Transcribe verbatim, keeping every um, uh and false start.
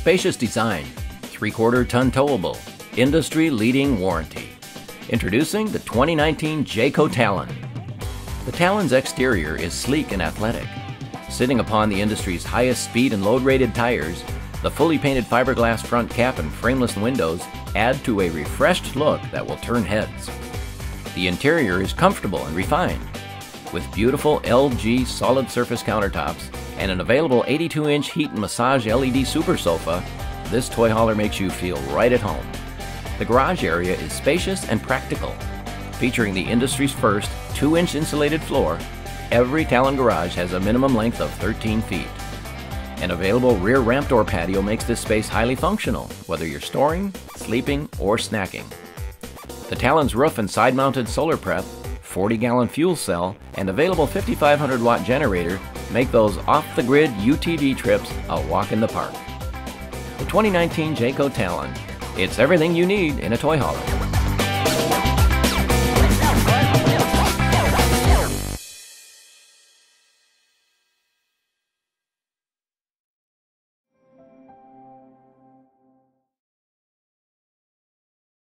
Spacious design, three-quarter ton towable, industry-leading warranty. Introducing the twenty nineteen Jayco Talon. The Talon's exterior is sleek and athletic. Sitting upon the industry's highest speed and load-rated tires, the fully painted fiberglass front cap and frameless windows add to a refreshed look that will turn heads. The interior is comfortable and refined, with beautiful L G solid surface countertops and an available eighty-two inch heat and massage L E D super sofa. This toy hauler makes you feel right at home. The garage area is spacious and practical. Featuring the industry's first two inch insulated floor, every Talon garage has a minimum length of thirteen feet. An available rear ramp door patio makes this space highly functional, whether you're storing, sleeping, or snacking. The Talon's roof and side-mounted solar prep, forty gallon fuel cell, and available fifty-five hundred watt generator make those off-the-grid U T V trips a walk in the park. The twenty nineteen Jayco Talon. It's everything you need in a toy hauler.